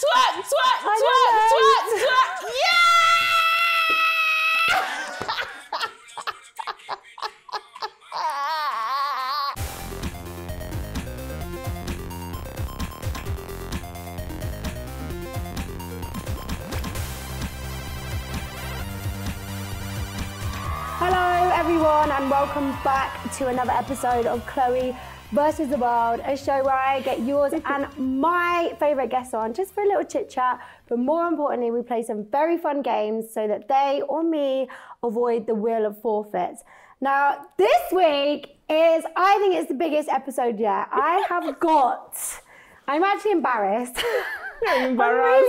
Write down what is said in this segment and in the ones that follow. Swat, swat, swat, swat, swat. Hello everyone and welcome back to another episode of Chloe Versus the World, a show where I get yours and my favourite guests on just for a little chit chat, but more importantly we play some very fun games so that they or me avoid the wheel of forfeits. Now this week is, I think it's the biggest episode yet. I have got, I'm actually embarrassed. I'm embarrassed. I'm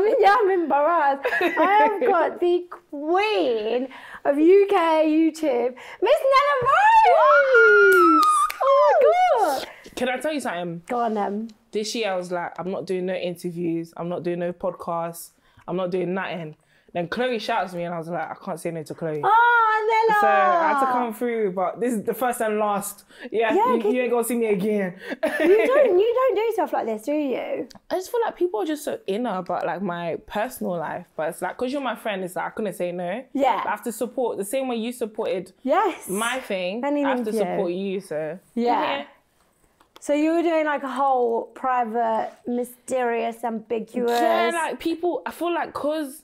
really not, yeah, I'm embarrassed. I have got the queen of UK YouTube, Miss Nella Rose! Oh my God! Can I tell you something? Go on then. This year I was like, I'm not doing no interviews, I'm not doing no podcasts, I'm not doing nothing. Then Chloe shouts at me and I was like, I can't say no to Chloe. Oh, Nella! So I had to come through, but this is the first and last. Yeah, you ain't gonna see me again. you don't do stuff like this, do you? I just feel like people are just so inner about like my personal life, but it's like, cause you're my friend, it's like, I couldn't say no. Yeah. I have to support, the same way you supported my thing, I have to support you, so. Yeah. So you were doing like a whole private, mysterious, ambiguous. Yeah, like people, I feel like cause,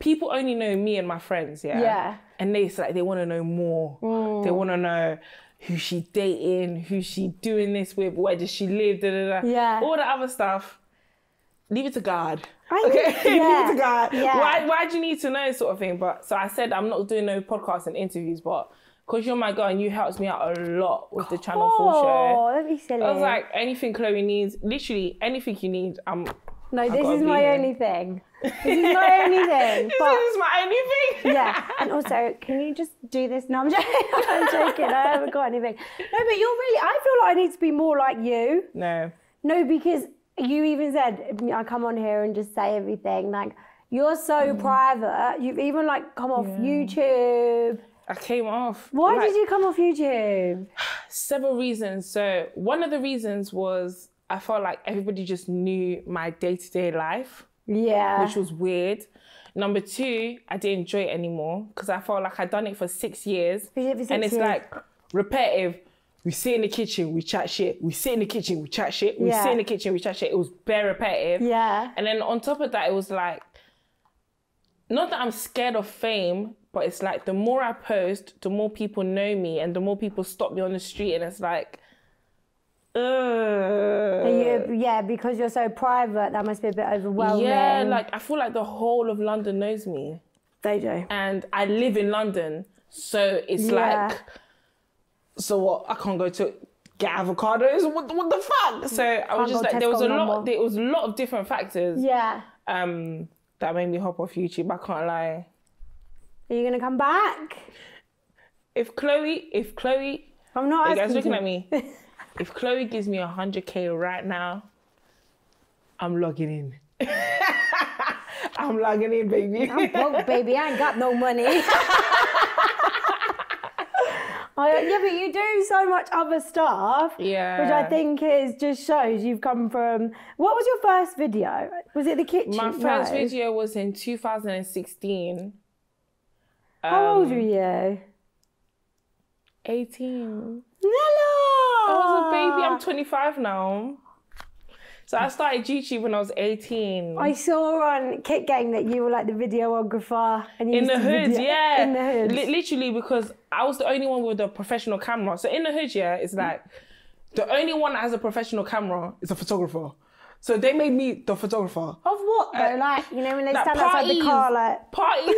people only know me and my friends, yeah? And they, it's like, they want to know more. Mm. They want to know who she dating, who she doing this with, where does she live, da-da-da. Yeah. All the other stuff. Leave it to God. Leave it to God. Yeah. Why do you need to know, sort of thing? But so I said I'm not doing no podcasts and interviews, but because you're my girl and you helped me out a lot with the Channel 4 show. Oh, that'd be silly. I was like, anything Chloe needs, literally anything you need, This is my only thing. This is my only thing. Yeah, and also, can you just do this? No, I'm joking. I'm joking. I haven't got anything. No, but you're really. I feel like I need to be more like you. No. No, because you even said I come on here and just say everything. Like you're so private. You've even like come off YouTube. I came off. Why did you come off YouTube? Several reasons. So one of the reasons was, I felt like everybody just knew my day-to-day life. Yeah. Which was weird. Number two, I didn't enjoy it anymore because I felt like I'd done it for 6 years. It's like repetitive. We sit in the kitchen, we chat shit. We sit in the kitchen, we chat shit. We sit in the kitchen, we chat shit. It was bare repetitive. Yeah. And then on top of that, it was like, not that I'm scared of fame, but it's like the more I post, the more people know me and the more people stop me on the street and it's like, because you're so private, that must be a bit overwhelming. Yeah, like I feel like the whole of London knows me. They do. And I live in London, so it's like, so what? I can't go to get avocados. What the fuck? So I was just like, there was a lot of different factors. Yeah. That made me hop off YouTube. I can't lie. Are you gonna come back? If Chloe, I'm not. Are you guys looking at me? If Chloe gives me 100K right now, I'm logging in. I'm logging in, baby. I'm broke, baby. I ain't got no money. Yeah, but you do so much other stuff. Yeah. Which I think is just shows you've come from... What was your first video? Was it the kitchen? My first video was in 2016. How old were you? 18. Nella! I was a baby, I'm 25 now. So I started YouTube when I was 18. I saw on Kit Gang that you were like the videographer. And you in the hood, in the hood. Literally because I was the only one with a professional camera. So in the hood, it's like the only one that has a professional camera is a photographer. So they made me the photographer. Of what though? Like, you know, when they like stand parties, outside the car, like... Parties,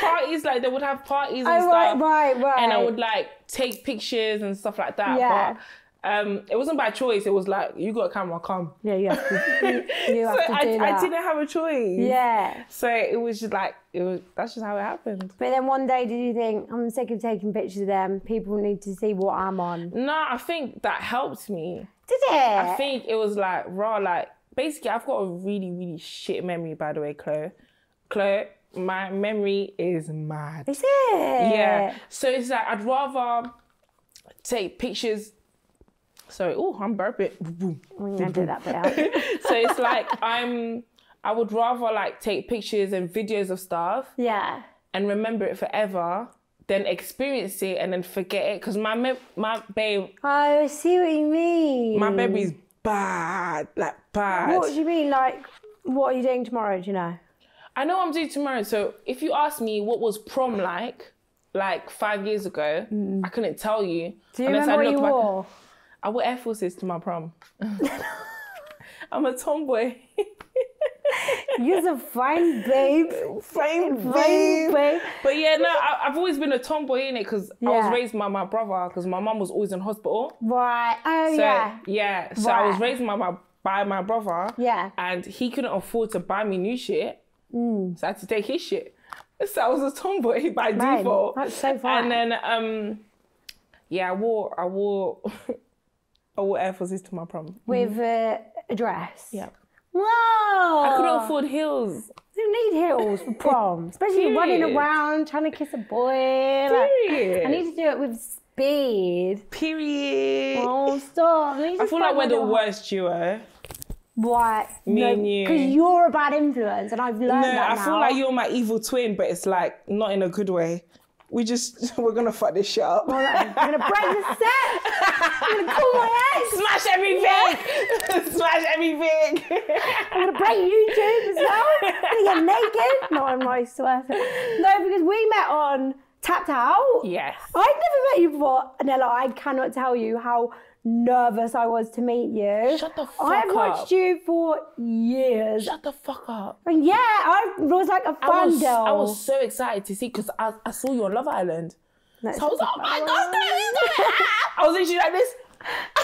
parties, like they would have parties and stuff. Right. And I would like take pictures and stuff like that. Yeah. But it wasn't by choice. It was like, you got a camera, come. Yeah, you have to, you have to do that. I didn't have a choice. Yeah. So it was just like, that's just how it happened. But then one day, did you think, I'm sick of taking pictures of them. People need to see what I'm on. No, I think that helped me. Did it? I think it was like, raw, like, basically, I've got a really, really shit memory, by the way, Chloe. Chloe, my memory is mad. Is it? Yeah. So it's like, I'd rather take pictures So, oh, I'm burping. We're gonna do that bit out. So it's like I would rather like take pictures and videos of stuff. Yeah. And remember it forever, then experience it and then forget it. Cause my babe. Oh, I see what you mean. My baby's bad, like bad. What do you mean? Like, what are you doing tomorrow? Do you know? I know what I'm doing tomorrow. So if you ask me what was prom like 5 years ago, I couldn't tell you. Do you remember what you wore? I wore Air Forces to my prom. I'm a tomboy. You're a fine babe. Fine babe. But yeah, no, I've always been a tomboy in it because I was raised by my brother because my mum was always in hospital. Right. Oh, so, yeah. Yeah. So I was raised by my brother. Yeah. And he couldn't afford to buy me new shit. So I had to take his shit. So I was a tomboy by default. That's so fun. And then, yeah, I wore Air Forces to my prom. With a dress? Yeah. Wow! I couldn't afford heels. You need heels for prom. Especially running around, trying to kiss a boy. Period. Like, I need to do it with speed. Period. Oh, stop. I feel like we're the worst duo. What? Me and you. Because you're a bad influence and I've learned that now. I feel like you're my evil twin, but it's like, not in a good way. We're gonna fuck this shit up. I'm gonna break the set. I'm gonna call my ex. Smash everything. Yeah. Smash everything. I'm gonna break YouTube as well. I'm gonna get naked. No, I'm not, I swear. No, because we met on Tapped Out. Yes. I'd never met you before, Nella. I cannot tell you how nervous I was to meet you. Shut the fuck up. I've watched you for years. Shut the fuck up. And yeah, I was like a fan girl. I was so excited to see because I saw you on Love Island. So I was like, oh my God, I was literally like this.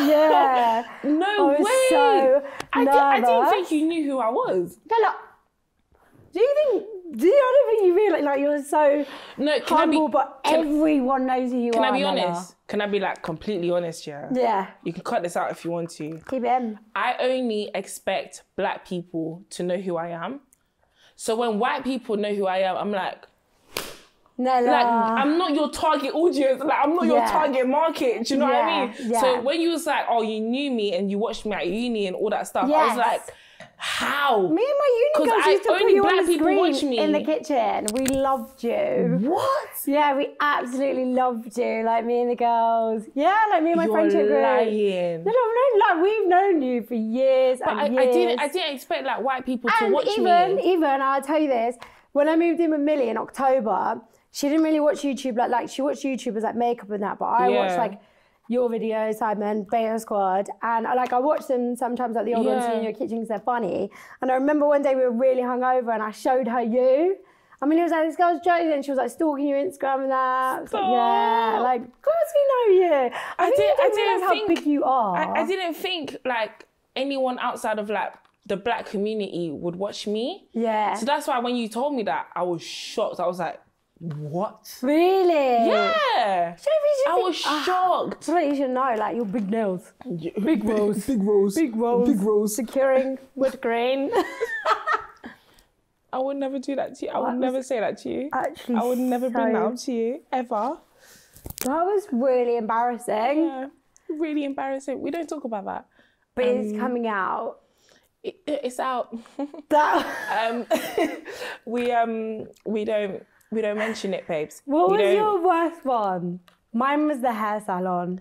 Yeah. No way. So I didn't think you knew who I was. Bella, I don't think you realize, like, you're so humble, but everyone knows who you are. Can I be honest? Can I be, like, completely honest, yeah? Yeah. You can cut this out if you want to. Keep it in. I only expect black people to know who I am. So when white people know who I am, I'm like... Nella. Like, I'm not your target audience. Like, I'm not your target market. Do you know what I mean? Yeah. So when you was like, oh, you knew me and you watched me at uni and all that stuff, I was like... How? Me and my uni girls used to put you on the screen in the kitchen. We loved you. What? Yeah, we absolutely loved you. Like, me and the girls. Yeah, like me and my friendship group. You're lying. No, no, like, we've known you for years and years. I didn't expect, like, white people to watch me. And even, I'll tell you this, when I moved in with Millie in October, she didn't really watch YouTube. Like, she watched YouTubers, like, makeup and that, but I watched, like, your videos, Simon, Beta Squad, and like I watch them sometimes, like the old ones in your kitchen because they're funny. And I remember one day we were really hungover and I showed her you. I mean, it was like, this girl's joking, and she was like stalking your Instagram and that. I was like, yeah, like, of course we know you. I didn't realize how big you are. I didn't think like anyone outside of like the black community would watch me. Yeah. So that's why when you told me that, I was shocked. I was like, what? Really? Yeah. I was shocked. Like, you should know, like, your big nails. Yeah. Big rolls. Big rolls. Big rolls. Big rolls. Securing wood grain. I would never do that to you. I would never say that to you. Actually, I would never bring that up to you, ever. That was really embarrassing. Yeah, really embarrassing. We don't talk about that. But it's coming out. It's out. We don't mention it, babes. What was your worst one? Mine was the hair salon.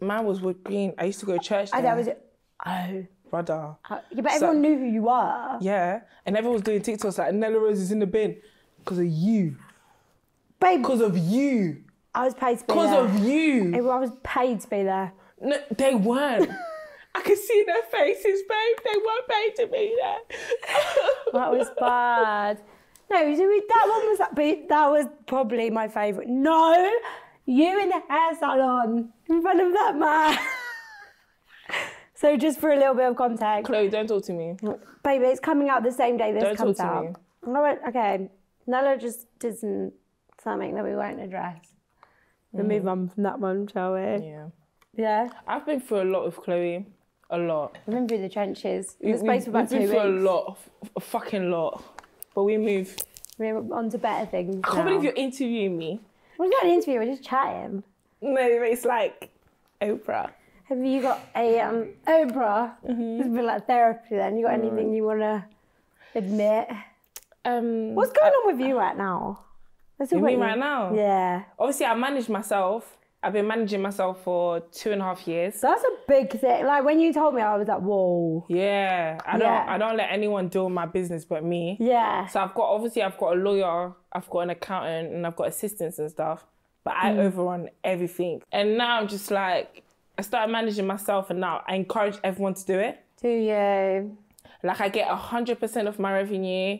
Mine was Wood Green. I used to go to church there. That was it. Oh. Brother. Yeah, but everyone knew who you were. Yeah. And everyone was doing TikToks like, Nella Rose is in the bin. Because of you. Babe. Because of you. I was paid to be there. Because of you. I was paid to be there. No, they weren't. I could see their faces, babe. They weren't paid to be there. That was bad. No, that was probably my favourite. No, you in the hair salon in front of that man. So just for a little bit of context. Chloe, don't talk to me. Baby, it's coming out the same day this comes out. Don't talk to me. I went, okay, Nella just did something that we won't address. We'll move on from that one, shall we? Yeah. Yeah? I've been through a lot with Chloe. A lot. I've been through the trenches. In the space of about 2 weeks. We've been through a lot. A fucking lot. But we move. We're on to better things now. I can't believe you're interviewing me. We're not an interview, we're just chatting. No, it's like Oprah. Have you got a Oprah? It's been like therapy then. You got anything you want to admit? What's going on with you right now? You mean right now? Yeah. Obviously, I manage myself. I've been managing myself for 2.5 years. That's a big thing. Like when you told me, I was like, whoa. Yeah. I don't let anyone deal with my business but me. Yeah. So I've got a lawyer, I've got an accountant, and I've got assistants and stuff. But I overrun everything. And now I'm just like, I started managing myself and now I encourage everyone to do it. Do you? Like I get 100% of my revenue.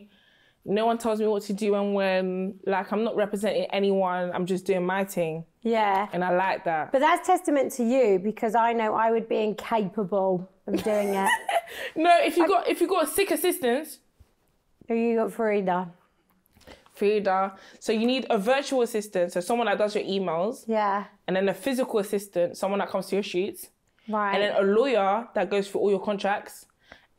No one tells me what to do and when. Like, I'm not representing anyone. I'm just doing my thing. Yeah. And I like that. But that's testament to you because I know I would be incapable of doing it. No, if you got sick assistants. You got Farida. So you need a virtual assistant, so someone that does your emails. Yeah. And then a physical assistant, someone that comes to your shoots. Right. And then a lawyer that goes through all your contracts.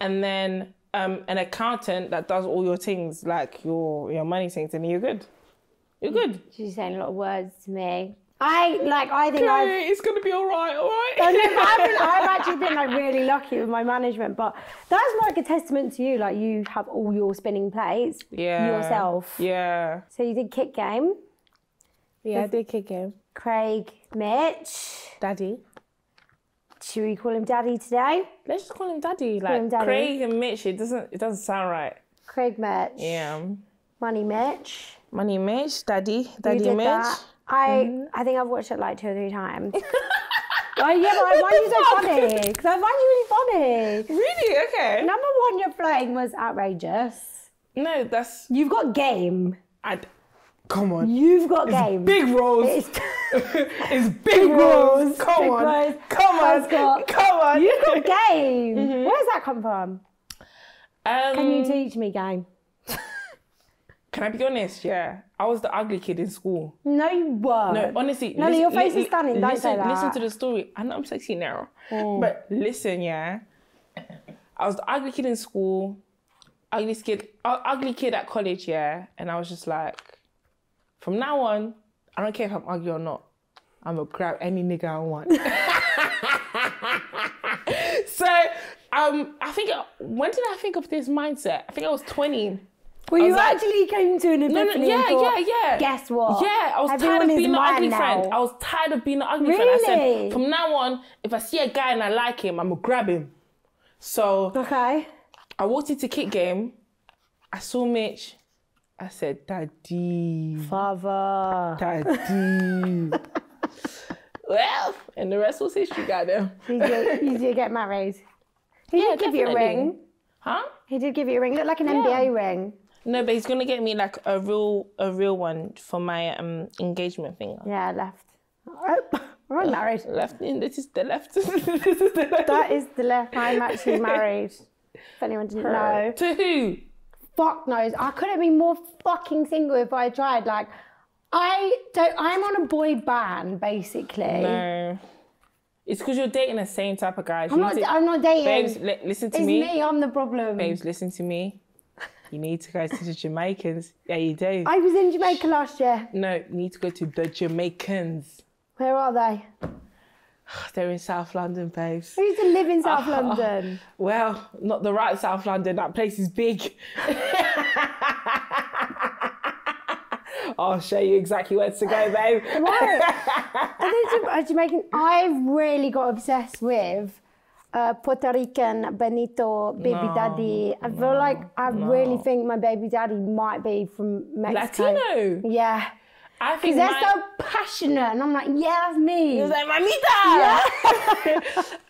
And then... an accountant that does all your things, like your money things, and you're good. You're good. She's saying a lot of words to me. I think it's gonna be all right. I know, but I've actually been like really lucky with my management, but that's like a testament to you. Like you have all your spinning plates. Yeah. Yourself. Yeah. So you did Kick Game. Yeah, I did Kick Game. Craig, Mitch, Daddy. Should we call him Daddy today? Let's just call him Daddy. Like Craig and Mitch, it doesn't sound right. Craig Mitch. Yeah. Money Mitch. Money Mitch. Daddy Mitch. That. I think I've watched it like 2 or 3 times. Oh yeah, but I find you so funny. Because I find you really funny. Really? Okay. #1 your playing was outrageous. No, that's you've got game. Come on. You've got game. Big roles. It's big roles. Come on. You've got game. Where does that come from? Can you teach me game? Can I be honest? Yeah. I was the ugly kid in school. No, you weren't. No, honestly. No, your face is stunning. Don't say that. Listen to the story. I know I'm sexy now. Oh. But listen, yeah. I was the ugly kid in school. Ugly kid at college, yeah. And I was just like... From now on, I don't care if I'm ugly or not. I'm gonna grab any nigga I want. So, I think, when did I think of this mindset? I think I was 20. Well, you actually came to an epiphany and thought, guess what? Yeah, I was tired of being an ugly friend. I was tired of being an ugly friend. I said, from now on, if I see a guy and I like him, I'm gonna grab him. So, I walked into Kick Game. I saw Mitch. I said, Daddy. Father. Daddy. Well, and the rest was history, goddamn. He did get married. He did give you a ring. Huh? He did give you a ring. It looked like an NBA ring. No, but he's going to get me like a real one for my engagement thing. Yeah, left. We're married. Left. This is the left. This is the left. That is the left. I'm actually married. If anyone didn't know. To who? Fuck knows. I couldn't be more fucking single if I tried. Like, I'm on a boy ban, basically. No. It's because you're dating the same type of guy. I'm not dating. Babes, listen to me. It's me, I'm the problem. Babes, listen to me. You need to go to the Jamaicans. Yeah, you do. I was in Jamaica last year. No, you need to go to the Jamaicans. Where are they? They're in South London, babes. I used to live in South London. Well, not the right South London. That place is big. I'll show you exactly where to go, babe. I've really got obsessed with Puerto Rican, Benito, Baby Daddy. I really think my baby daddy might be from Mexico. Latino? Yeah. Because they're so passionate, and I'm like, yeah, that's me. He's like, mamita! Yeah.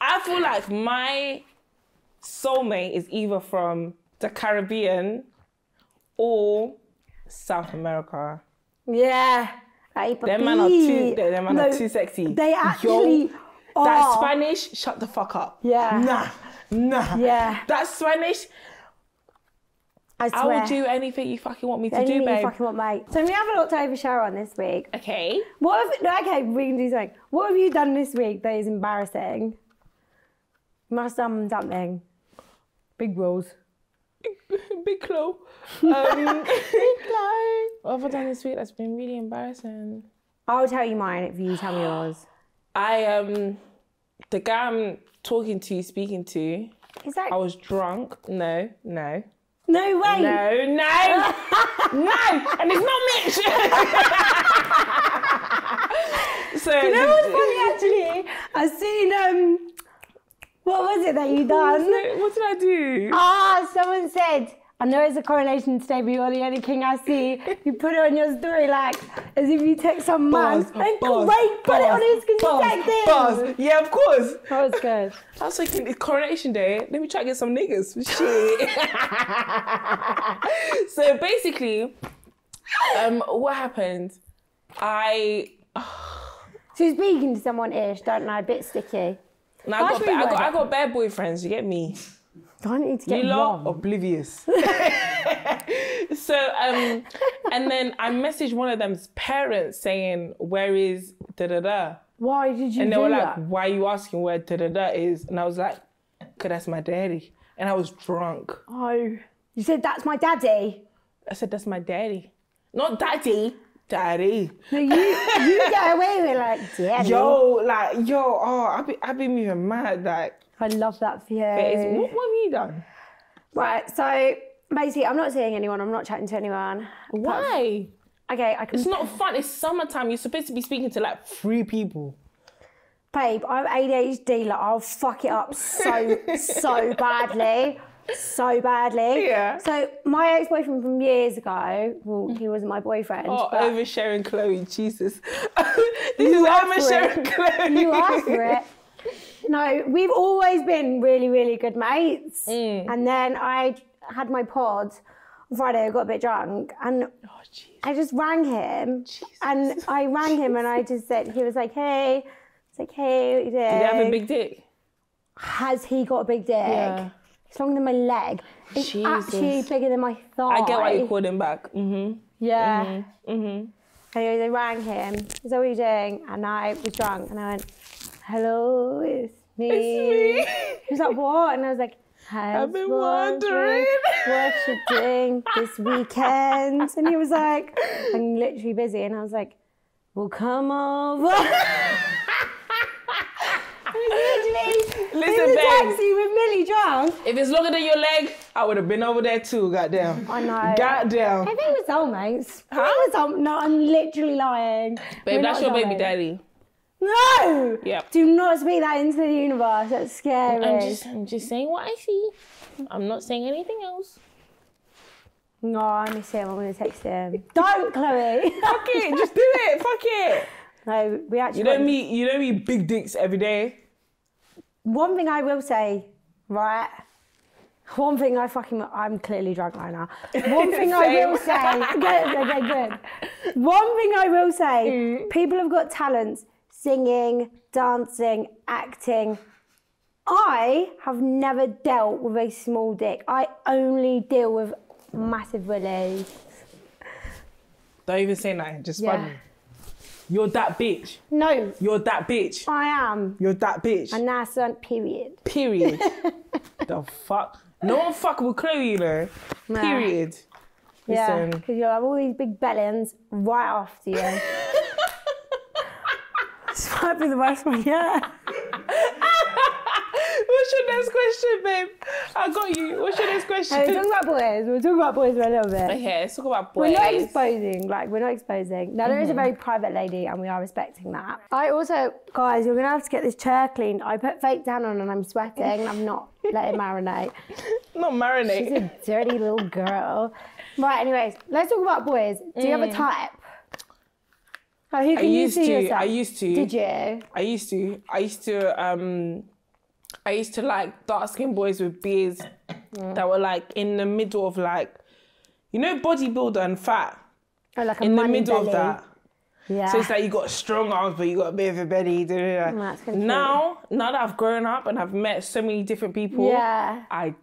I feel like my soulmate is either from the Caribbean or South America. Yeah. Them man are too sexy. They actually are. That Spanish, shut the fuck up. Yeah. Nah. Yeah. That Spanish... I will do anything you fucking want me to do, babe. Anything you fucking want, mate. So we have a lot to overshare on this week. Okay. We can do something. What have you done this week that is embarrassing? You must have done something. Big roles. Big Chloe. Big Chloe. What have I done this week that's been really embarrassing? I'll tell you mine if you tell me yours. I the guy I'm talking to, speaking to, is that... I was drunk. No, no. No way. No, no. No. And it's not Mitch. So, you know what's funny, actually? I've seen... what was it that you done? What did I do? Ah, someone said... I know it's a correlation today, but you're the only king I see. You put it on your story like as if you text some man. And great, put it on his because you text it. Buzz. Yeah, of course. That was good. I was thinking, it's coronation day. Let me try to get some niggas. Shit. So basically, what happened? She's speaking to someone ish, don't know, a bit sticky. And I got bad boyfriends, you get me? I need to get you lot oblivious. So, and then I messaged one of them's parents saying, where is da-da-da? Why did you do that? And they were like, why are you asking where da-da-da is? And I was like, because that's my daddy. And I was drunk. Oh. You said, that's my daddy? I said, that's my daddy. Not daddy. Daddy. No, you get away with like, daddy. Yo, oh, I've been even mad, like. I love that for you. What have you done? Right, so basically, I'm not seeing anyone. I'm not chatting to anyone. Why? Okay, I can... It's not fun. It's summertime. You're supposed to be speaking to, like, 3 people. Babe, I'm ADHD. Like, I'll fuck it up so, so badly. So badly. Yeah. So my ex-boyfriend from years ago, well, he wasn't my boyfriend. Oh, but... oversharing Chloe, Jesus. This is oversharing Chloe. You asked for it. No, we've always been really, really good mates. Mm. And then I had my pod on Friday, I got a bit drunk, and I just rang him. Jesus. And I rang him and I just said, he was like, hey. I was like, hey, what you doing? Did he have a big dick? Has he got a big dick? Yeah. It's longer than my leg. It's actually bigger than my thigh. I get why you called him back. Mm-hmm. Yeah. Mm-hmm. Mm-hmm. Anyways, I rang him. Is that what you're doing? And I was drunk and I went, hello, it's me. It's me. He was like, what? And I was like, I've been wondering what you're doing this weekend. And he was like, I'm literally busy. And I was like, well, come over. Listen, in the taxi with Millie drunk. If it's longer than your leg, I would have been over there too, goddamn. I know. Goddamn. I think we're soulmates. Huh? I think we're soulmates. No, I'm literally lying. Babe, that's your baby daddy. No! Yep. Do not speak that into the universe. That's scary. I'm just saying what I see. I'm not saying anything else. No, I'm going to say I'm going to text him. Don't, Chloe! Fuck it, just do it, fuck it! No, we actually... You don't meet big dicks every day. One thing I will say, right? One thing I fucking... I'm clearly drunk right now. One thing I will say... Good. One thing I will say, people have got talents... Singing, dancing, acting. I have never dealt with a small dick. I only deal with massive willies. Don't even say nothing, just funny. You're that bitch. No. You're that bitch. I am. You're that bitch. And that's on period. Period. The fuck? No one fuck with Chloe, you know. Nah. Period. Yeah, because you'll have all these big bellends right after you. This might be the worst one yet. What's your next question, babe? I got you. What's your next question? Hey, we're talking about boys. We're talking about boys for a little bit. Okay, let's talk about boys. We're not exposing. Like, we're not exposing. Now, there is a very private lady, and we are respecting that. I also... Guys, you're going to have to get this chair cleaned. I put fake down on, and I'm sweating. I'm not letting marinate. Not marinate. She's a dirty little girl. Right, anyways, let's talk about boys. Do you have a type? Oh, who can you see yourself? I used to. Did you? I used to like dark-skinned boys with beards that were like in the middle of like, you know, bodybuilder and fat. Oh, like a in the middle belly. Of that. Yeah. So it's like you got strong arms, but you got a bit of a belly. Now that I've grown up and I've met so many different people, I'm a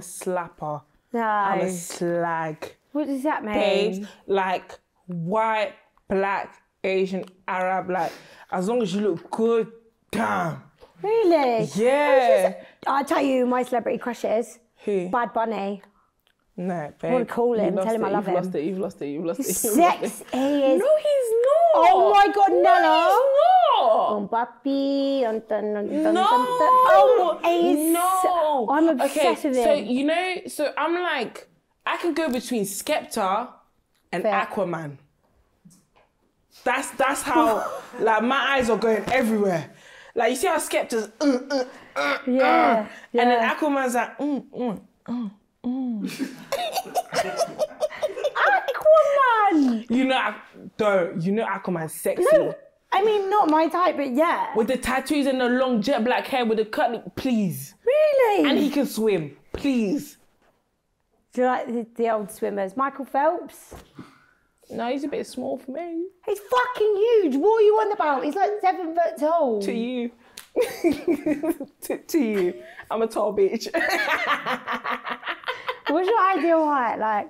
slapper. No. I'm a slag. What does that mean? Babes, like white, black, Asian, Arab, like, as long as you look good, damn. Really? Yeah. I'll tell you who my celebrity crush is. Who? Bad Bunny. No, babe. I want to call him, tell him I love him. You've lost it. He's sexy. No, he's not. Oh my God, Nella. No, he's not. Mbappe, no, I'm obsessed with it. So you know, so I'm like, I can go between Skepta and Aquaman. That's how like my eyes are going everywhere. Like you see how Skepta's and then Aquaman's like Aquaman. You know, you know Aquaman's sexy. No, I mean not my type, but yeah. With the tattoos and the long jet black hair with the cut, please. Really? And he can swim, please. Do you like the old swimmers? Michael Phelps? No, he's a bit small for me. He's fucking huge. What are you on about? He's like 7 foot tall. To you. to you. I'm a tall bitch. What's your ideal height? Like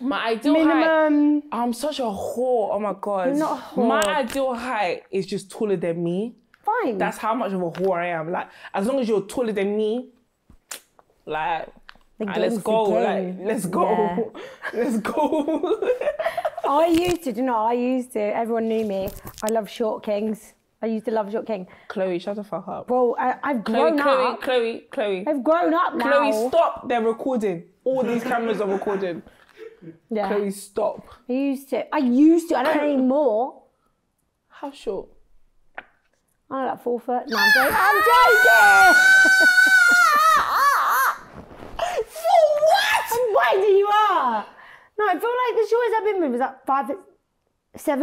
my ideal minimum height. I'm such a whore. Oh my god. You're not a whore. My ideal height is just taller than me. Fine. That's how much of a whore I am. Like as long as you're taller than me, like let's go. Like let's go. Yeah. Let's go. I used to, do you know, I used to, everyone knew me. I love short kings. I used to love short king. Chloe, shut the fuck up. Bro, I've grown up. Chloe. I've grown up now. Chloe, stop. They're recording. All these cameras are recording. Yeah. Chloe, stop. I used to. I don't anymore. How short? I don't know, like 4 foot. No, I'm joking. I'm joking! For what? I'm wider you are. No, I feel like the shortest I've been with was like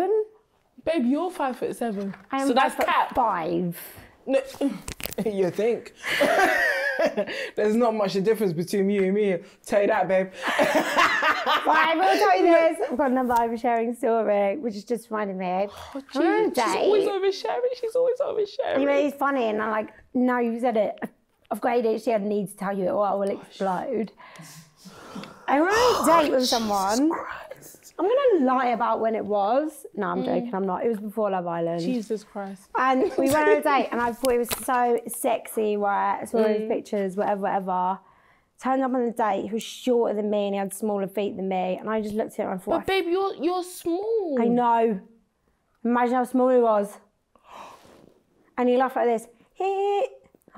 5'7". Babe, you're 5'7". I am. So that's cap. 5. No, you think? There's not much a difference between you and me. Tell you that, babe. I will tell you this. I've got another oversharing story, which is just reminding me. Oh, geez, she's always oversharing. She's always oversharing. Anyway, it's funny, and I'm like, no, you said it. I've got ADHD. I need to tell you it, or I will explode. I went on a date with someone. I'm going to lie about when it was. No, I'm joking, I'm not. It was before Love Island. Jesus Christ. And we went on a date and I thought it was so sexy, right? I saw those pictures, whatever. Turned up on the date, he was shorter than me and he had smaller feet than me. And I just looked at him and thought... But babe, you're small. I know. Imagine how small he was. And he laughed like this. I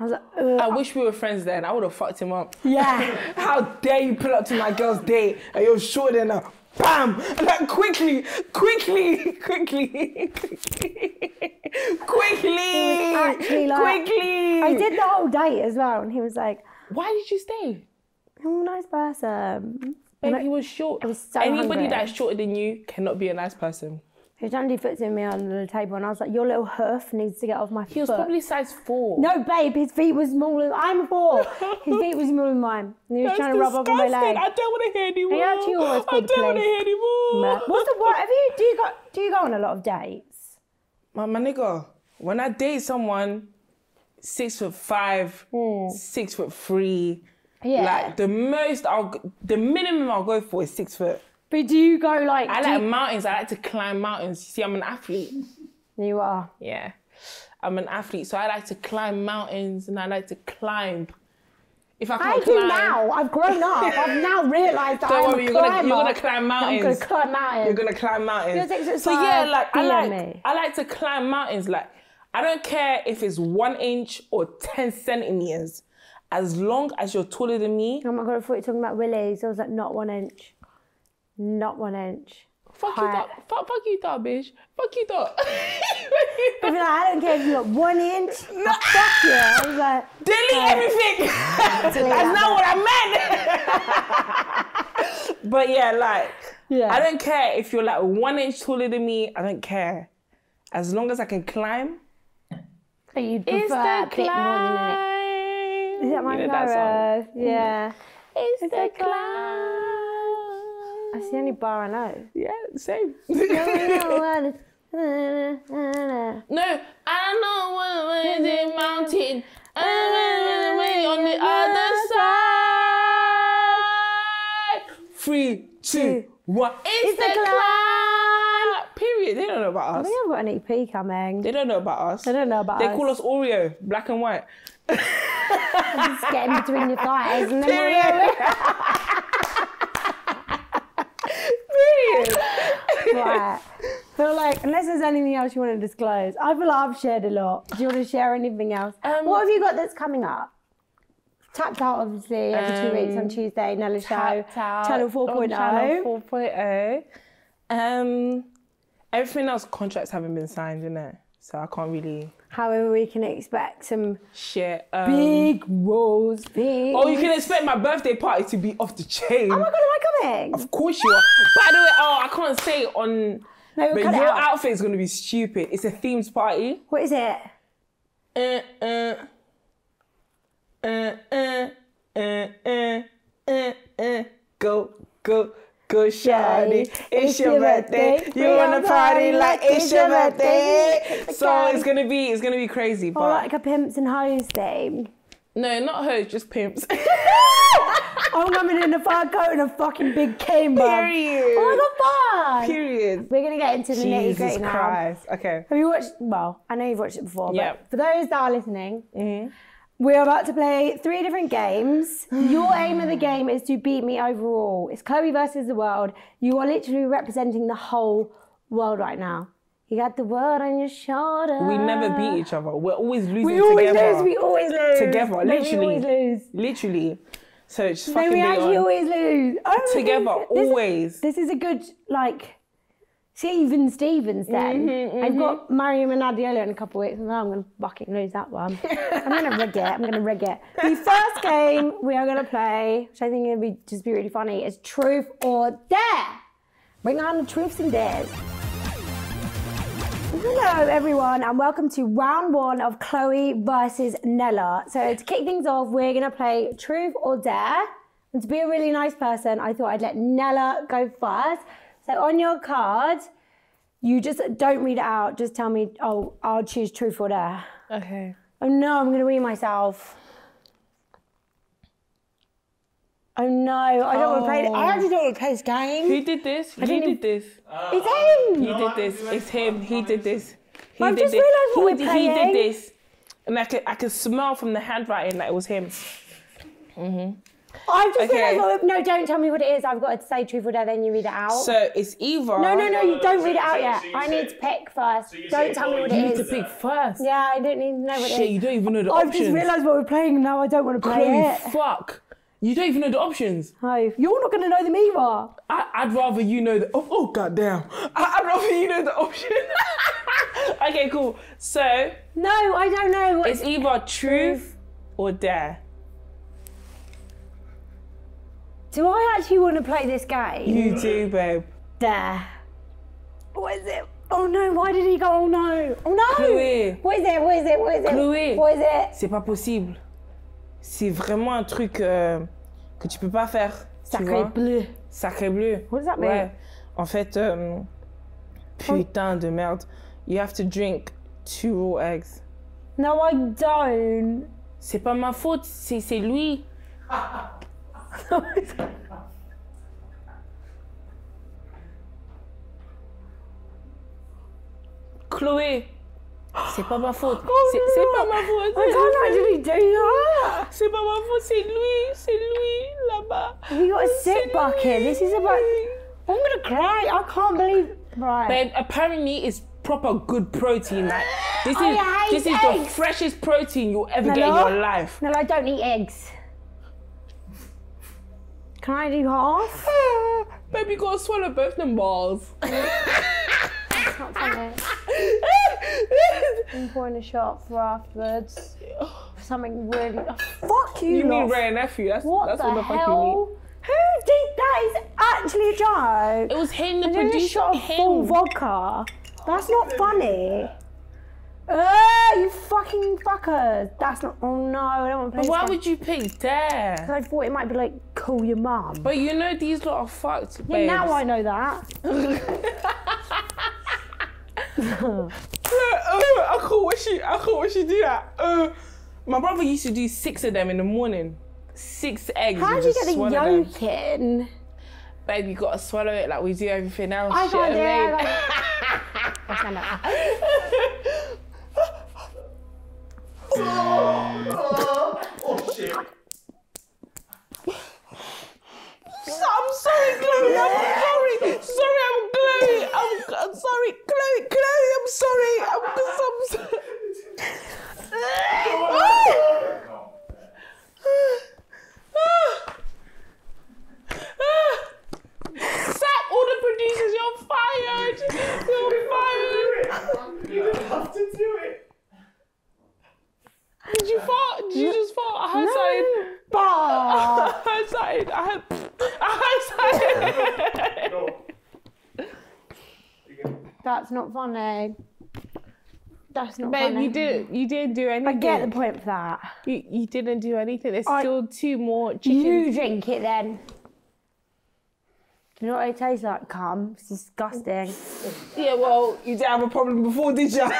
was like, ugh. I wish we were friends then. I would have fucked him up. Yeah. How dare you pull up to my girl's date and you're shorter than her? Bam! And like quickly. He was actually like, quickly. I did the whole date as well, and he was like, "Why did you stay? I'm a nice person." Babe, he was short. I was so hungry. That's shorter than you cannot be a nice person. He was trying to foot in me on the table and I was like, your little hoof needs to get off my foot. He was probably size 4. No, babe, his feet were smaller. I'm 4. His feet were smaller than mine. And he was trying to rub off on my leg. I don't want to hear anymore. I don't want to hear anymore. What's the word? Do you go on a lot of dates? My nigga, when I date someone 6'5", 6'3", yeah. Like the minimum I'll go for is 6 foot. But do you go like... I like mountains. I like to climb mountains. You see, I'm an athlete. You are? Yeah. I'm an athlete. So I like to climb mountains and I like to climb. If I can't climb... I do now. I've grown up. I've now realised that I'm a climber. You're going to climb mountains. I'm going to climb mountains. You're going to climb mountains. So yeah, like I like to climb mountains. Like, I don't care if it's 1 inch or 10 centimetres. As long as you're taller than me... Oh my God, I thought you were talking about willies. I was like, not 1 inch. Not 1 inch. Fuck you, dog. Fuck you, dog, bitch. Fuck you, dog. Like, I don't care if you got 1 inch. No. Fuck you. I was like, delete everything. Delete That's not what I meant. But yeah, like, I don't care if you're like 1 inch taller than me. I don't care. As long as I can climb. So you prefer a bit more than it. Is that my song? Yeah. It's the climb. That's the only bar I know. Yeah, same. No, I know what is in mountain. I know way on the other side. 3, 2, 1. It's the climb. Period. They don't know about us. We have got an EP coming. They don't know about us. They don't know about us. They call us Oreo, black and white. Just get in between your thighs and then period. Right. feel like, unless there's anything else you want to disclose, I feel like I've shared a lot. Do you want to share anything else? What have you got that's coming up? Tapped Out, obviously, every 2 weeks on Tuesday, Nella Show, Channel 4.0. Channel 4.0. Everything else, contracts haven't been signed, innit? So I can't really... However, we can expect some shit. Big roles, big... Oh, you can expect my birthday party to be off the chain. Oh my God, am I coming? Of course you are. By the way, oh, I can't say it on... No, but your outfit is going to be stupid. It's a themed party. What is it? Go shawty, it's your birthday. You wanna party like it's your birthday. So it's gonna be crazy. But like a pimps and hoes thing. No, not hoes, just pimps. All women in a far coat and a fucking big cane, bro. Period. Oh, the fuck. Period. We're going to get into the nitty gritty now. Jesus Christ. Okay. Have you watched, well, I know you've watched it before, but for those that are listening, we're about to play 3 different games. Your aim of the game is to beat me overall. It's Chloe versus the world. You are literally representing the whole world right now. You got the world on your shoulder. We never beat each other. We're always losing together. We always lose. Together, literally. No, we always lose. Literally. So it's just fucking always lose. Oh, together, always. This is a good, like, Steven Stevens then. I've got Mariam and Adeola in a couple of weeks, and now I'm going to fucking lose that one. I'm going to rig it. I'm going to rig it. The first game we are going to play, which I think will just be really funny, is Truth or Dare. Bring on the Truths and Dares. Hello everyone and welcome to round 1 of Chloe versus Nella. So to kick things off, we're going to play Truth or Dare. And to be a really nice person, I thought I'd let Nella go first. So on your card, you just don't read it out. Just tell me, oh, I'll choose Truth or Dare. Okay. Oh no, I'm going to read myself. Oh no, I don't want to play this. I actually don't want to play this game. Who did this? Who did this? It's him! He did this. It's him. He did this. I just realised what we're playing. He did this. And I could smell from the handwriting that it was him. I've just realised, no, don't tell me what it is. I've got to say Truth or Dare, then you read it out. So it's either... No, you don't read it out yet. I need to pick first. Don't tell me what it is. You need to pick first? Yeah, I don't need to know what it is. Shit, you don't even know the options. I've just realised what we're playing now. I don't want to play it. Holy fuck. You don't even know the options. No, you're not going to know them either. I'd rather you know the... Oh, goddamn. I'd rather you know the option. Okay, cool. So... No, I don't know. It's either Truth or Dare. Do I actually want to play this game? You do, babe. Dare. What is it? Oh, no, why did he go, oh, no? Oh, no! Chloé. What is it? Chloé. What is it? C'est pas possible. C'est vraiment un truc que tu peux pas faire. Sacré bleu. Sacré bleu. What does that mean? Ouais. En fait, putain de merde. You have to drink 2 raw eggs. No, I don't. C'est pas ma faute, c'est lui. Chloé. C'est pas ma faute. Oh, c'est pas ma faute. I can't actually do that. C'est pas ma faute. C'est lui là-bas. You got a sick bucket. This is about. I'm gonna cry. I can't believe. Right. But apparently, it's proper good protein. Like this is the freshest protein you'll ever get in your life. No, I don't eat eggs. Can I do half? Baby, you gotta swallow both them balls. I can't find it. I'm pouring a shot for afterwards. Something really. Oh, fuck you. You mean Ray and nephew? That's what the fuck you mean. Who did that? Is actually a joke. It was him. The producer. A shot of full vodka. That's not funny. You fucking fuckers. That's not. Oh no, I don't want to play. But why would you pick Dare? Because I thought it might be like call your mum. But you know these lot are fucked. Well, now I know that. I can't watch you do that. My brother used to do 6 of them in the morning. 6 eggs. How do you get the yolk in? Babe, you gotta swallow it like we do everything else. I can't do it. Oh shit. I'm sorry, Chloe. I'm sorry. I'm sorry. That's not funny. That's not funny. Babe, you didn't do anything. I get the point for that. You didn't do anything. There's still two more chickens. You drink it then. You know what it tastes like? Cum. It's disgusting. Yeah, well, you didn't have a problem before, did you?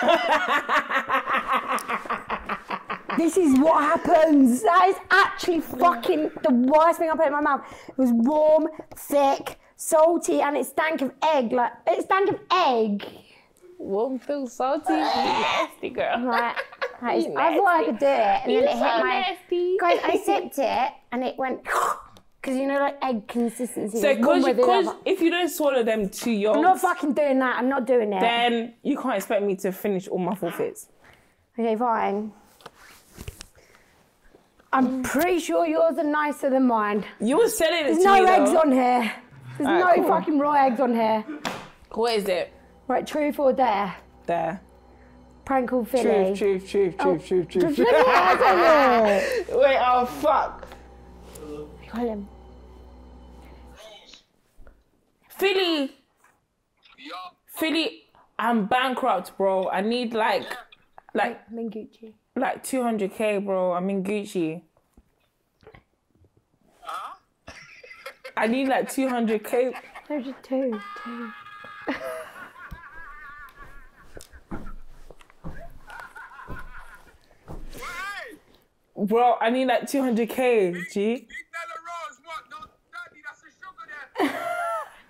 This is what happens. That is actually fucking the worst thing I put in my mouth. It was warm, thick, salty, and it stank of egg. Like, it stank of egg. Warm, thick, salty. Nasty, girl. Right. Like, I thought I could do it, and then it hit my... nasty. Guys, I sipped it, and it went... Because you know, like, egg consistency. So, because if you don't swallow them two yolks... I'm not fucking doing that. I'm not doing it. Then you can't expect me to finish all my forfeits. Okay, fine. I'm pretty sure yours are nicer than mine. You were selling it to me, though. There's no eggs on here. There's no fucking raw eggs on here. What is it? Right, truth or dare? Dare. Prank or Filly? Truth. Look at that, isn't it? Wait, oh, fuck. Call him. Filly. Yeah. Filly, I'm bankrupt, bro. I need like. I'm in Gucci. Like 200k, bro. I'm in Gucci. Huh? I need like 200k. There's just two. Bro, I need like 200k, G.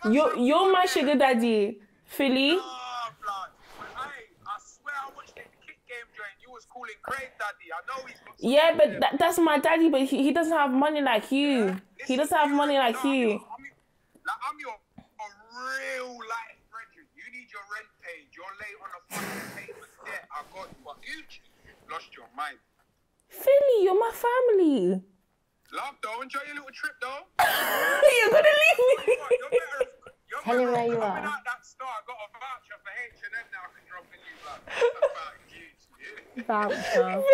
You're my sugar daddy, Filly. No, blood. I swear I watched the Kick Game joint. You was calling Craig daddy. I know he's... Yeah, but that's my daddy, but he doesn't have money like you. Yeah, he doesn't have money like you. I'm your real life friend. You need your rent paid. You're late on a fucking payment debt. I got you. Lost your mind. Filly, you're my family. Love though, enjoy your little trip though. You're gonna leave me. You're better where you are. Out that star, I got a voucher for H&M now. I can drop in you, like, that's about you.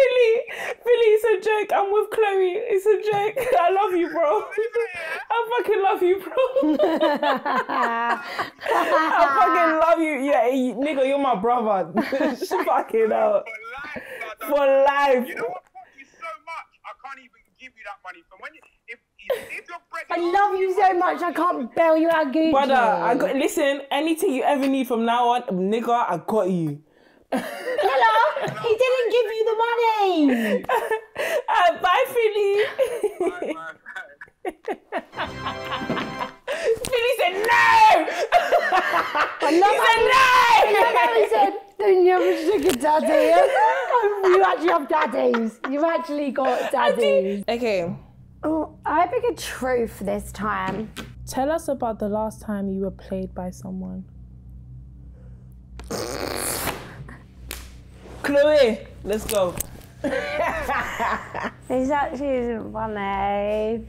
Filly, it's a joke. I'm with Chloe. It's a joke. I love you, bro. I fucking love you, bro. I fucking love you. Yeah, nigga, you're my brother. Fucking out. For life. You know what? I can't even give you that money from when you, if you're pregnant, I love you so much. I can't bail you out, Gucci. Brother, listen. Anything you ever need from now on, nigga, I got you. Hello, he didn't give you the money. Bye, Filly. Bye. Filly said no. He said no. Then you have a sugar daddy. You actually have daddies. You've actually got daddies. Okay. Oh, I pick a truth this time. Tell us about the last time you were played by someone. Chloe, let's go. This actually isn't funny.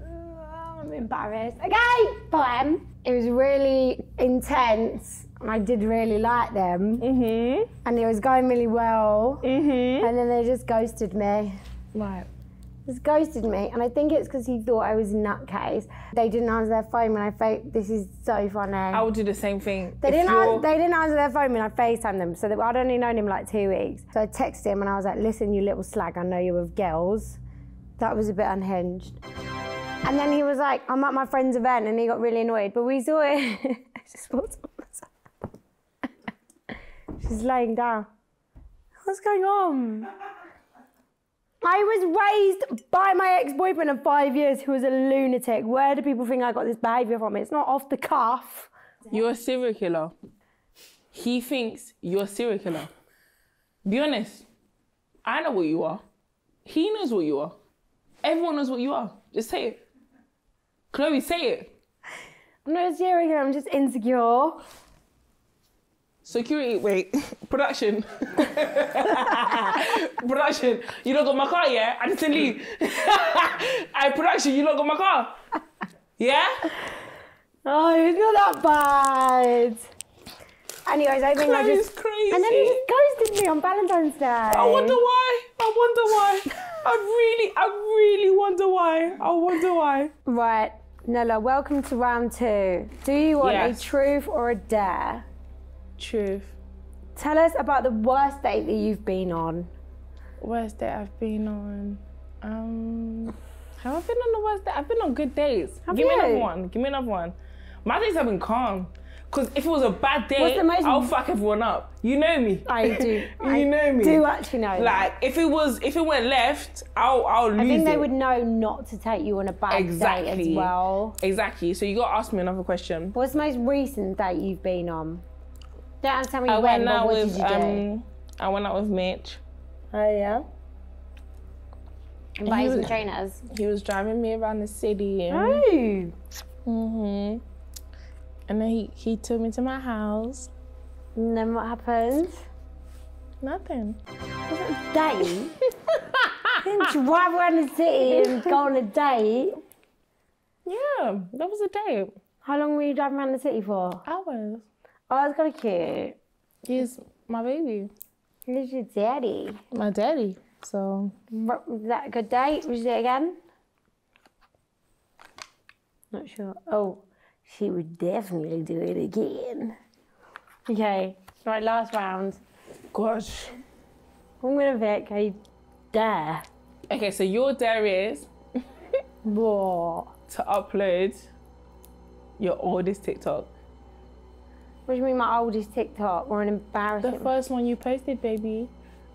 I'm embarrassed. Okay, fine. It was really intense. I did really like them. Mm-hmm. And it was going really well. Mm-hmm. And then they just ghosted me. Right. Just ghosted me. And I think it's because he thought I was a nutcase. They didn't answer their phone when I This is so funny. I would do the same thing. They didn't answer their phone when I FaceTimed them. So I'd only known him like 2 weeks. So I texted him and I was like, listen, you little slag, I know you're with girls. That was a bit unhinged. And then he was like, I'm at my friend's event, and he got really annoyed. But we saw it. I just walked up myself. She's laying down. What's going on? I was raised by my ex-boyfriend of 5 years who was a lunatic. Where do people think I got this behaviour from? It's not off the cuff. You're a serial killer. He thinks you're a serial killer. Be honest. I know what you are. He knows what you are. Everyone knows what you are. Just say it. Chloe, say it. I'm not a serial killer, I'm just insecure. Security, wait, production. Production, you don't got my car, yeah? I didn't leave. Hey, production, you don't got my car. Yeah? Oh, it's not that bad. Anyways, I think Chloe's crazy. And then he just ghosted me on Valentine's Day. I wonder why. I wonder why. I really wonder why. I wonder why. Right, Nella, welcome to round two. Do you want a truth or a dare? Truth. Tell us about the worst date that you've been on. Worst date I've been on? Have I been on the worst date? I've been on good dates. Give me another one. Give me another one. My dates have been calm. Because if it was a bad day, I'll fuck everyone up. You know me. I do. You know me. I do actually know. Like, if it went left, I'll lose it. I think they would know not to take you on a bad date as well. Exactly. So you got to ask me another question. What's the most recent date you've been on? Don't answer me. What did you do? I went out with Mitch. Oh, yeah? And he was trainers. He was driving me around the city. And and then he took me to my house. And then what happened? Nothing. It was a date. Didn't drive around the city and go on a date. Yeah, that was a date. How long were you driving around the city for? Hours. Oh, that's kind of cute. He's my baby. He's your daddy. My daddy, so. Was that a good date? Was it again? Not sure. Oh. She would definitely do it again. Okay, right, last round. Gosh. I'm gonna pick a dare. Okay, so your dare is what? To upload your oldest TikTok. What do you mean my oldest TikTok? Or an embarrassing? The first one you posted, baby.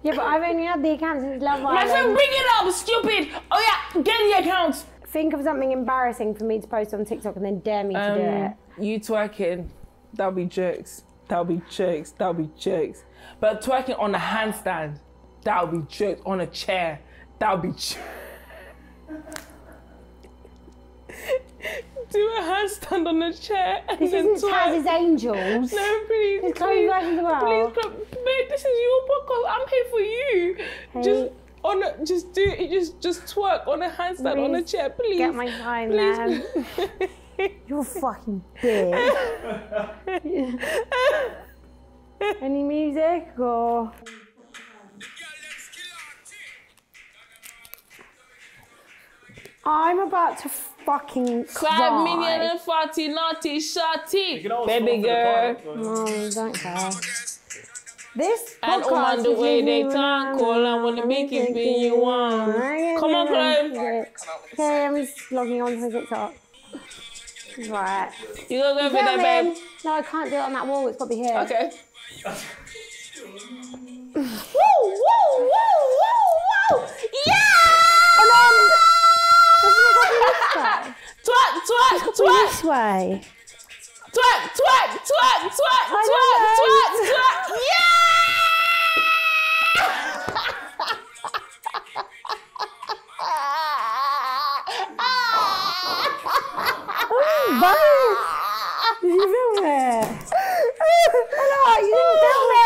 Yeah, but I've only had the account since Love Island. Let's bring it up, stupid! Oh yeah, get the account! Think of something embarrassing for me to post on TikTok and then dare me to do it. You twerking, that'll be jokes. That'll be jokes. That'll be jokes. But twerking on a handstand, that'll be jokes. On a chair, that'll be jokes. Do a handstand on a chair and this then twerk. This isn't Taz's Angels. No, please. It's Chloe Versus the World. Please, babe, this is your podcast. I'm here for you. Hey. Just twerk on a handstand, please, on a chair, please. Get my time, man. You're fucking big. Any music or? I'm about to fucking cry. 5 million and 40 naughty shorty, baby girl. No, don't care. This and on the way they talk, call I wanna make it be you one. Come on, Chloe. Okay, I'm just logging on to TikTok. Right. You gotta go for that, babe. No, I can't do it on that wall. It's gotta be here. Okay. Woo, woo, woo, woo, woo! Yeah! And then doesn't it go this way? Twerk, twerk, twerk. Twerk, twerk, twerk, twerk, twerk, twerk, twerk, yeah! Buzz! Did you film it? Hello, you didn't film it!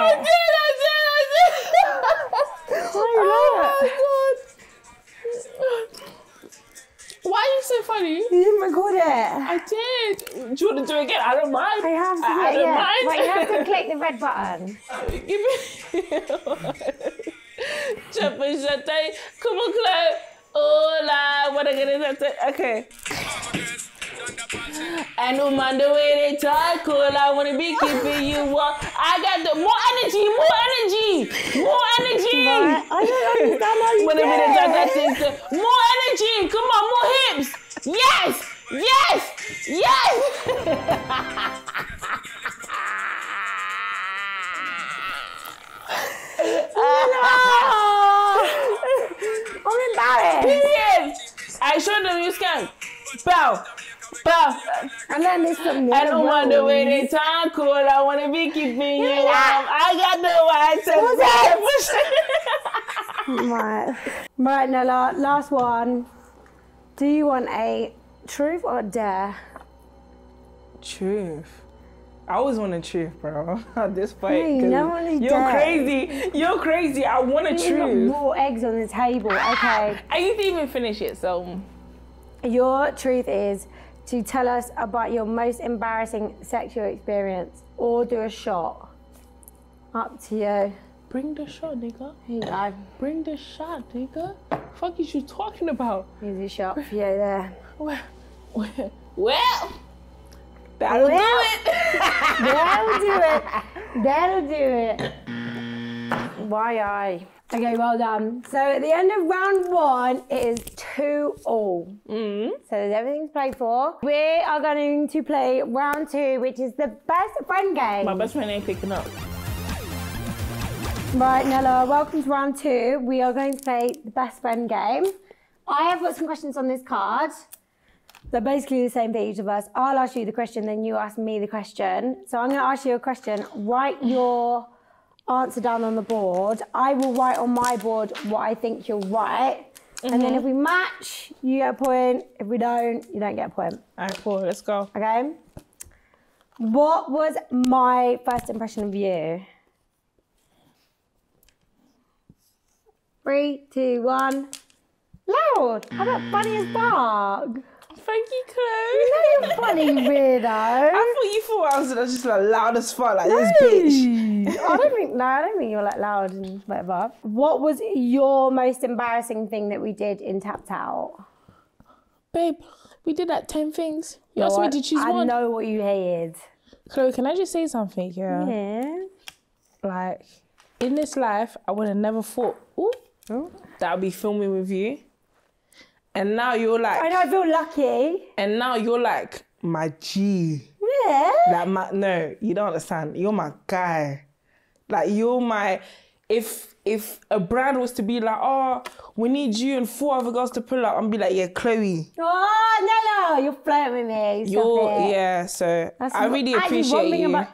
I did! Oh my God! Why are you so funny? You didn't record it. I did. Do you want to do it again? I don't mind. I have to do it again. I don't mind. Wait, you have to click the red button. Give me... Come on, Chloe. Hola. What are you going to do? Okay. I know, man, the way they talk, cool. I want to be keeping you up. I got the more energy, more energy, more energy. But I don't understand how you whenever they talk, that is more energy. Come on, more hips. Yes, yes, yes. Oh, no. I'm embarrassed. Period. I showed them you scan. Bow. But, and then there's some I don't want the way they talk, cool. I want to be keeping you warm. I got the white and right. Right, Nella, last one. Do you want a truth or dare? Truth. I always want a truth, bro. At this point, you're crazy. I want a truth. You've got raw eggs on the table. Okay. I need to even finish it. So, your truth is to tell us about your most embarrassing sexual experience or do a shot. Up to you. Bring the shot, nigga. He lied. Bring the shot, nigga. Fuck is you talking about? Easy shot. Yeah, yeah. Well. That'll do it. That'll do it. That'll do it. Why I? Okay, well done. So at the end of round one, it is 2-2. Mm-hmm. So everything's played for. We are going to play round two, which is the best friend game. My best friend ain't picking up. Right, Nella, welcome to round two. We are going to play the best friend game. I have got some questions on this card. They're basically the same for each of us. I'll ask you the question, then you ask me the question. So I'm going to ask you a question. Write your answer down on the board. I will write on my board what I think you'll write. Mm-hmm. And then if we match, you get a point. If we don't, you don't get a point. All right, cool. Let's go. Okay. What was my first impression of you? 3, 2, 1. Loud. How about funny as bark? Thank you, Chloe. You know you're funny, weirdo. I thought you thought I was just like loud as fuck, like this bitch. I don't think you're like loud and whatever. What was your most embarrassing thing that we did in Tapped Out? Babe, we did like 10 things. You asked me to choose one. I know what you hated. Chloe, can I just say something? Yeah. Yeah. Like, in this life, I would have never thought, ooh, that I'd be filming with you. And now you're like... I know, I feel lucky. And now you're like, my G. Yeah? Like my, no, you don't understand. You're my guy. Like, you're my... If a brand was to be like, oh, we need you and 4 other girls to pull up, I'd be like, yeah, Chloe. Oh, Nella, you're flirting with me. You're yeah, so that's I really appreciate you. No,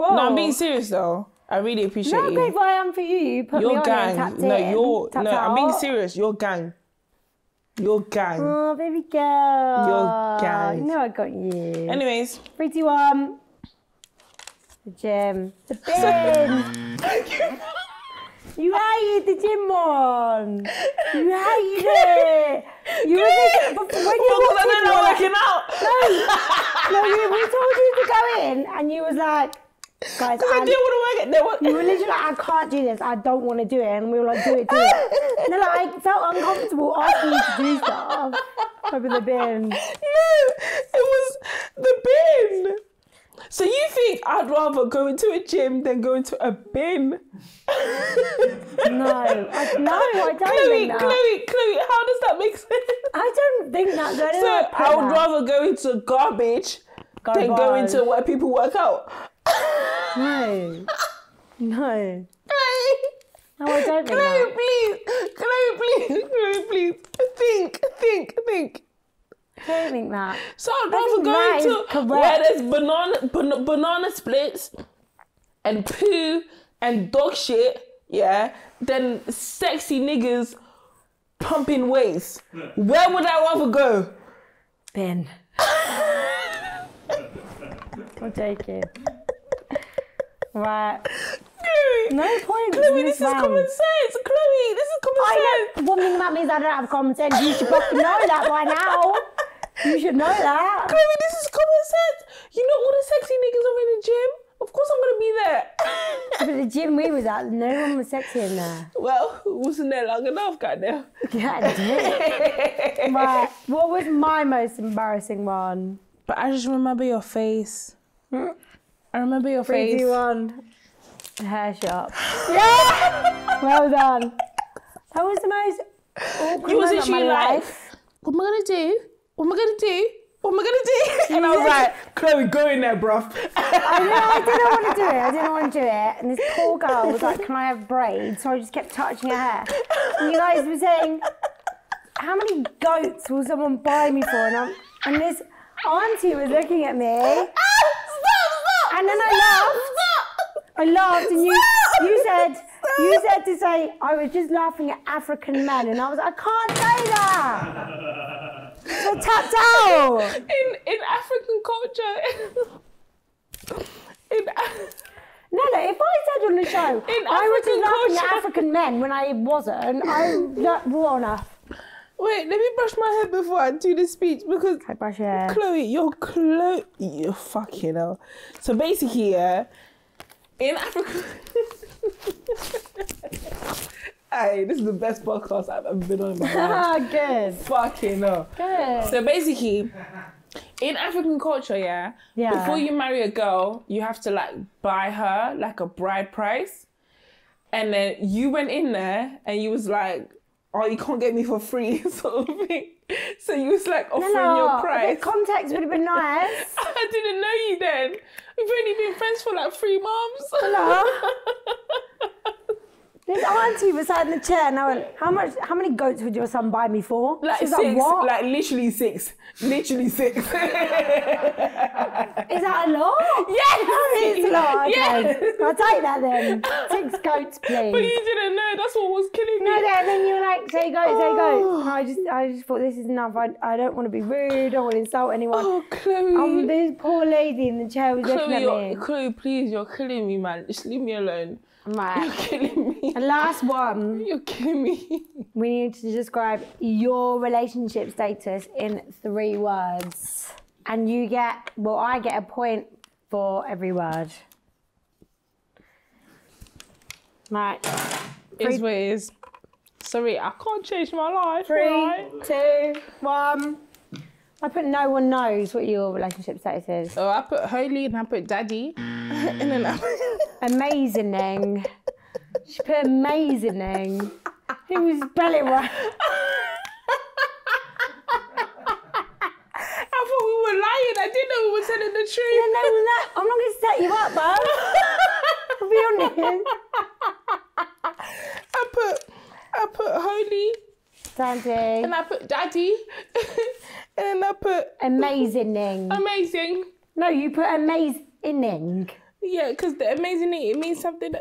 I'm being serious, though. I really appreciate you. Not grateful I am for you. You put me on and tapped in. No, I'm being serious. You're gang. Your gang. Oh, baby girl. Your gang. You know I got you. Anyways. 3, 2, 1. The gym. The bin. You hated the gym one. You hated it. You were there, but when you walked in, I'm not working out. No, we told you to go in, and you was like, guys, I didn't want to work it. You were literally like, I can't do this. I don't want to do it. And we were like, do it. No, like, I felt uncomfortable asking you to do stuff. Over the bin. No, it was the bin. So you think I'd rather go into a gym than go into a bin? No, I don't think that. Chloe, how does that make sense? I don't think that. I would rather go into garbage than go into where people work out. No. No, I don't think that. Chloe, please. Think. I don't think that. So I'd rather go into where there's banana splits and poo and dog shit, yeah, than sexy niggas pumping weights. Where would I rather go? Ben. I'll take it. Right. Chloe, no point. Chloe, this is common sense. Chloe, this is common sense. One thing about me is I don't have common sense. You should fucking know that by now. You should know that. Chloe, this is common sense. You know all the sexy niggas are in the gym? Of course I'm gonna be there. But the gym we was at, no one was sexy in there. Well, wasn't there long enough, goddamn. Yeah, I did. Right, what was my most embarrassing one? But I just remember your face. I remember your face. 3, 2, 1. Hair shop. Yeah! Well done. That was the most awkward moment of my life. What am I going to do? And I was like, Chloe, go in there, bruv. I know, I didn't want to do it. And this poor girl was like, can I have braids? So I just kept touching her hair. And you guys were saying, how many goats will someone buy me for? And this auntie was looking at me. And then I laughed, and you said to say, I was just laughing at African men, and I was like, I can't say that. So Tapped Out. In African culture. No, if I said on the show, I was just laughing at African men when I wasn't, I'm not raw enough. Wait, let me brush my hair before I do this speech because Chloe, you're fucking hell. So basically, yeah, in Africa. Hey, this is the best podcast I've ever been on in my life. Ah, good. Fucking hell. Good. So basically, in African culture, yeah, before you marry a girl, you have to like buy her like a bride price. And then you went in there and you was like, oh, you can't get me for free, sort of thing. So you was like offering your price. Contacts would have been nice. I didn't know you then. We've only been friends for like 3 months. Hello. This auntie was sat in the chair and I went, how many goats would your son buy me for? Like she's 6, like, what? Like literally 6. Literally 6. Is that a lot? Yes! That is a lot, okay. I'll take that then. 6 goats, please. But you didn't know, that's what was killing me. No, then you were like, there you go, there you go. And I just thought, this is enough. I don't want to be rude, I don't want to insult anyone. Oh, Chloe. This poor lady in the chair was looking at me. Chloe, please, you're killing me, man. Just leave me alone. Right. You're killing me. And last one. You're killing me. We need to describe your relationship status in 3 words. And you get, well, I get a point for every word. Right. It's what it is. Sorry, I can't change my life. 3, 2, 1. I put no one knows what your relationship status is. Oh, I put holy and I put daddy. And then I put amazing. She put amazing. It was belly right. I thought we were lying. I didn't know we were telling the truth. Yeah, no, I'm not going to set you up, man. I'll be honest. I put holy. Daddy. And I put daddy. And then I put... amazing. Amazing. No, you put amazing. Yeah, because the amazing, it means something.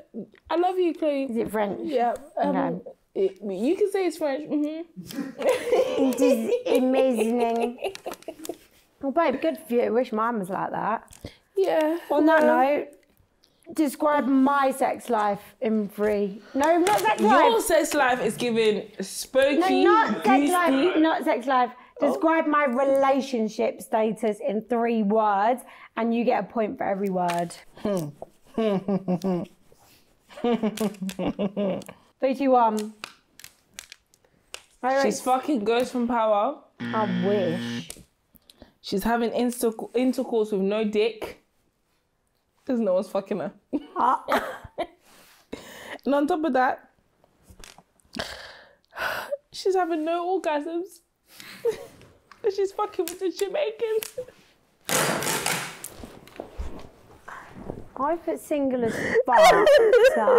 I love you, Chloe. Is it French? Yeah. No. You can say it's French. Mm-hmm. It is amazing. Well, babe, good for you. I wish mine was like that. Yeah. On that note, describe my sex life in 3. No, not sex life. Your sex life is given spooky. No, not sex life. Not sex life. Describe my relationship status in 3 words, and you get a point for every word. 3, 2, 1. She's fucking goes from power. I wish. She's having intercourse with no dick. Because no one's fucking her. And on top of that, she's having no orgasms. She's fucking with the Jamaicans. I put single as fuck, so...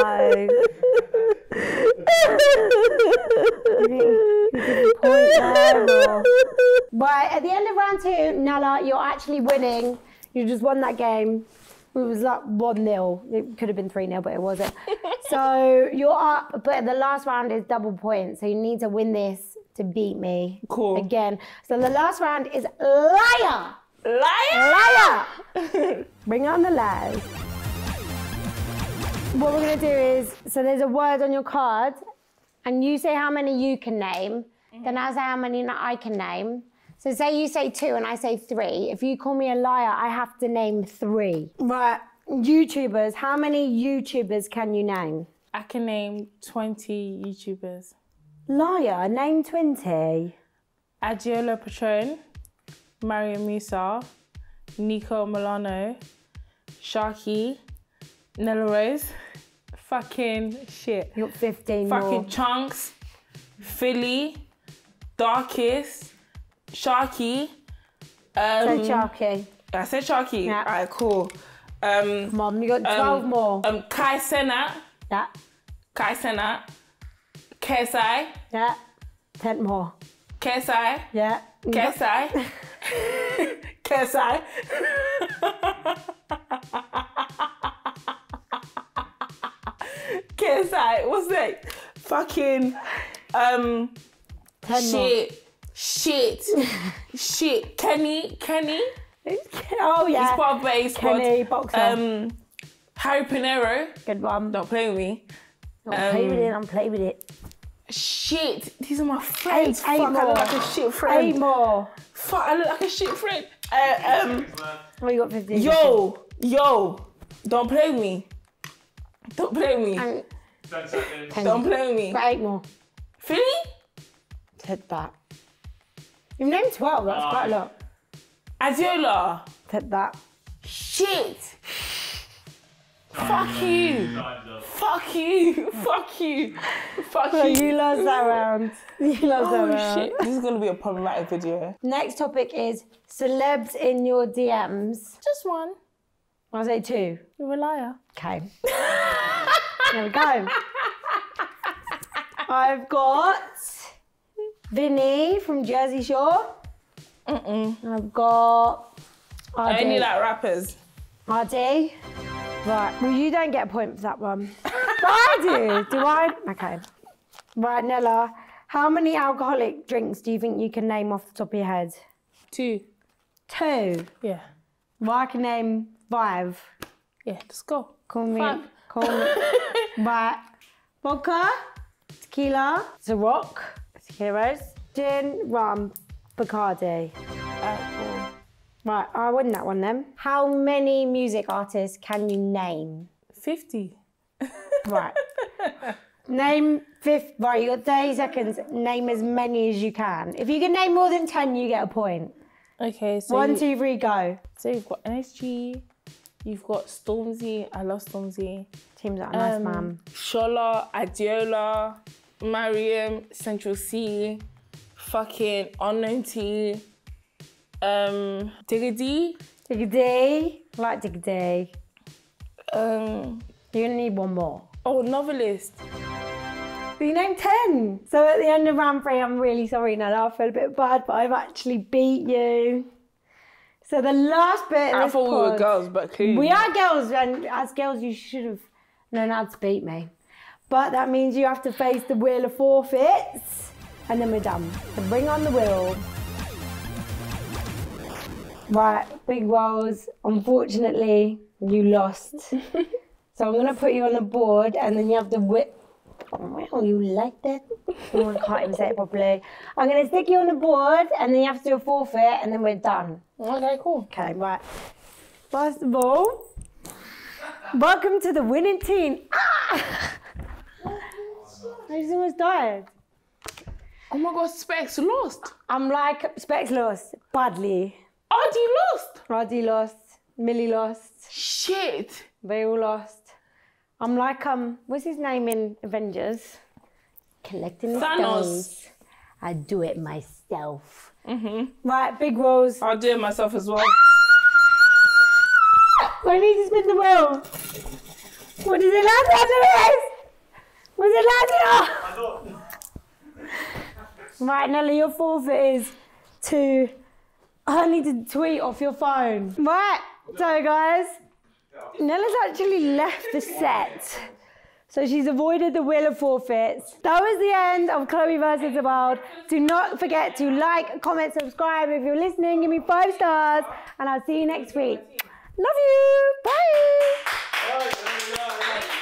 Right, at the end of round 2, Nella, you're actually winning. You just won that game. It was like 1-0. It could have been 3-0, but it wasn't. So you're up, but the last round is double points, so you need to win this to beat me. Cool. Again. So the last round is liar. Liar! Liar! Bring on the lies. What we're going to do is, so there's a word on your card, and you say how many you can name, then I say how many I can name. So say you say 2 and I say 3. If you call me a liar, I have to name 3. Right. YouTubers, how many YouTubers can you name? I can name 20 YouTubers. Liar, name 20. Adeola Patron, Mario Musa, Nico Milano, Sharky, Nella Rose, fucking shit. You're 15 fucking more. Chunks, Filly, Darkest, Sharky. Sharky. I said Sharky. Yeah. Alright, cool. Mom, you got 12 more. Kaisena. Yeah. Kaisena. Kesai. Yeah. 10 more. Kesai. Yeah. Kesai. Kesai. Kesai. What's that? Fucking. 10 shit. More. Shit, shit, Kenny. Oh yeah. He's part of Kenny, squad. Boxer. Harry Pinero. Good one. Don't play with me. Don't play with it, I'm playing with it. Shit, these are my friends. Fuck, I look like a shit friend. 8 more. Fuck, I look like a shit friend. Oh, you got 15. Yo, don't play with me. Don't play with me. Don't play with me. Got 8 more. Filly? Take that. You've named 12, that's quite a lot. Adeola? Take that. Shit! Fuck you. Fuck you! Fuck you! Fuck you! Fuck you! You lost that round. You lost that round. Oh shit, this is gonna be a problematic video. Next topic is celebs in your DMs. Just one. I'll say 2. You're a liar. Okay. There we go. I've got Vinny from Jersey Shore. I've got Ardy. I only like rappers. Ardy. Right, well, you don't get a point for that one. But I do. Do I? Okay. Right, Nella, how many alcoholic drinks do you think you can name off the top of your head? 2. 2? Yeah. Well, I can name 5. Yeah, let's go. Call me. 5. Call me. Right. Vodka, tequila, Ciroc, tequilas, gin, rum, Bacardi. Right, I win that one then. How many music artists can you name? 50. Right. Name 50. Right, you got 30 seconds. Name as many as you can. If you can name more than 10, you get a point. Okay, so 1, 2, 3, go. So you've got NSG, you've got Stormzy. I love Stormzy. Seems like a nice man. Shola, Adeola, Mariam, Central C, fucking Unknown T. Diggy Dee. Diggy Dee. I like Diggy Dee. You're gonna need 1 more. Oh, Novelist. You named 10. So at the end of round 3, I'm really sorry, Nella. I feel a bit bad, but I've actually beat you. So the last bit of this pod, I thought we were girls, but clearly. We are girls, and as girls, you should have known how to beat me. But that means you have to face the wheel of forfeits, and then we're done. So bring on the wheel. Right, big rolls. Unfortunately, you lost. So I'm going to put you on the board and then you have to whip. Oh, you like that? Oh, I can't even say it properly. I'm going to stick you on the board and then you have to do a forfeit and then we're done. Okay, cool. Okay, right. First of all, welcome to the winning team. Ah! I just almost died. Oh my God, Specs lost. I'm like, Specs lost badly. Ardy lost! Ardy lost. Millie lost. Shit! They all lost. I'm like, what's his name in Avengers? Collecting the stones. I do it myself. Right, big rolls. I'll do it myself as well. I need to spin the wheel. What is it land under this? What is it landing on? I don't. Right, Nella, your forfeit is 2. I need to tweet off your phone. Right, so guys, Nella's actually left the set. So she's avoided the wheel of forfeits. That was the end of Chloe Versus the World. Do not forget to like, comment, subscribe. If you're listening, give me 5 stars. And I'll see you next week. Love you. Bye.